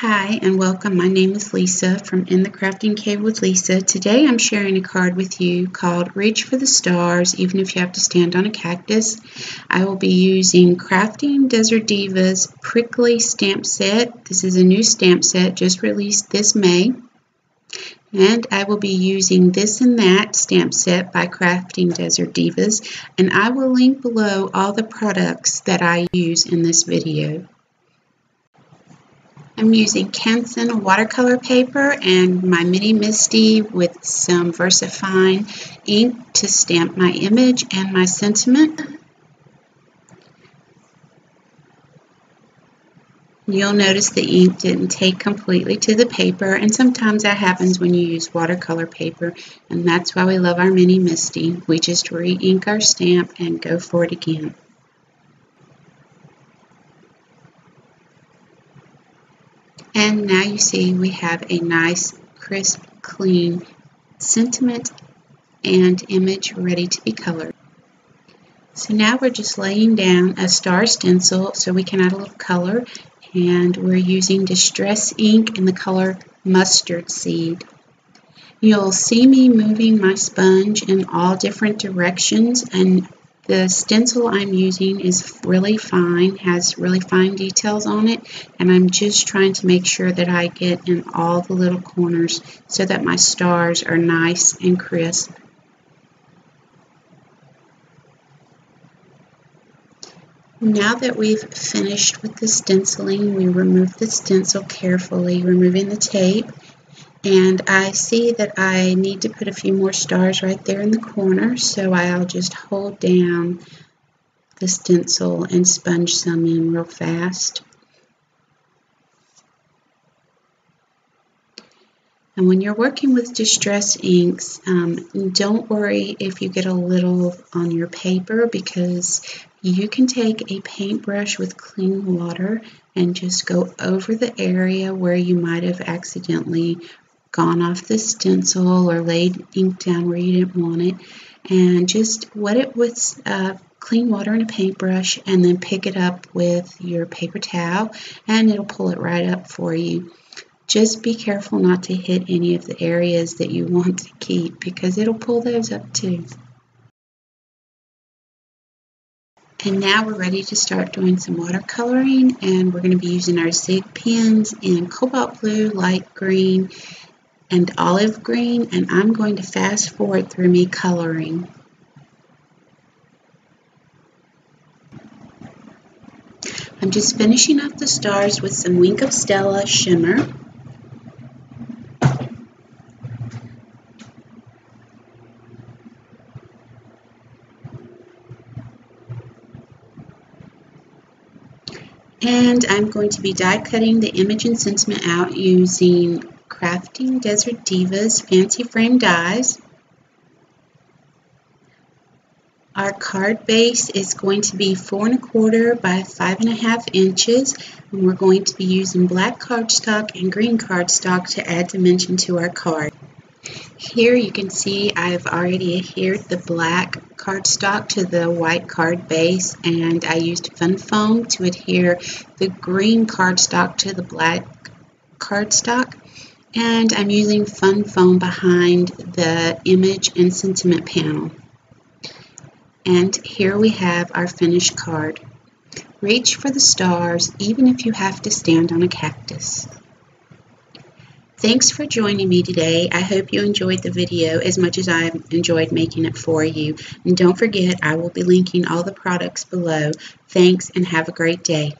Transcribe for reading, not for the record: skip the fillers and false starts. Hi and welcome. My name is Lisa from In the Crafting Cave with Lisa. Today I'm sharing a card with you called Reach for the Stars, even if you have to stand on a cactus. I will be using Crafting Desert Divas Prickly Stamp Set. This is a new stamp set just released this May. And I will be using This and That stamp set by Crafting Desert Divas. And I will link below all the products that I use in this video. I'm using Canson watercolor paper and my mini MISTI with some VersaFine ink to stamp my image and my sentiment. You'll notice the ink didn't take completely to the paper, and sometimes that happens when you use watercolor paper, and that's why we love our mini MISTI. We just re-ink our stamp and go for it again. And now you see we have a nice, crisp, clean sentiment and image ready to be colored. So now we're just laying down a star stencil so we can add a little color, and we're using Distress Ink in the color Mustard Seed. You'll see me moving my sponge in all different directions, and the stencil I'm using is really fine, has really fine details on it, and I'm just trying to make sure that I get in all the little corners so that my stars are nice and crisp. Now that we've finished with the stenciling, we remove the stencil carefully, removing the tape. And I see that I need to put a few more stars right there in the corner, so I'll just hold down the stencil and sponge some in real fast. And when you're working with Distress Inks, don't worry if you get a little on your paper, because you can take a paintbrush with clean water and just go over the area where you might have accidentally gone off the stencil or laid ink down where you didn't want it, and just wet it with clean water and a paintbrush, and then pick it up with your paper towel and it'll pull it right up for you. Just be careful not to hit any of the areas that you want to keep, because it'll pull those up too. And now we're ready to start doing some watercoloring, and we're going to be using our ZIG pens in cobalt blue, light green, and olive green, and I'm going to fast forward through me coloring. I'm just finishing off the stars with some Wink of Stella shimmer. And I'm going to be die cutting the image and sentiment out using Crafting Desert Divas Fancy Frame Dies. Our card base is going to be 4 1/4 by 5 1/2 inches, and we're going to be using black cardstock and green cardstock to add dimension to our card. Here you can see I've already adhered the black cardstock to the white card base, and I used Fun Foam to adhere the green cardstock to the black cardstock, and I'm using Fun Foam behind the image and sentiment panel. And here we have our finished card. Reach for the stars, even if you have to stand on a cactus. Thanks for joining me today. I hope you enjoyed the video as much as I enjoyed making it for you. And don't forget, I will be linking all the products below. Thanks and have a great day.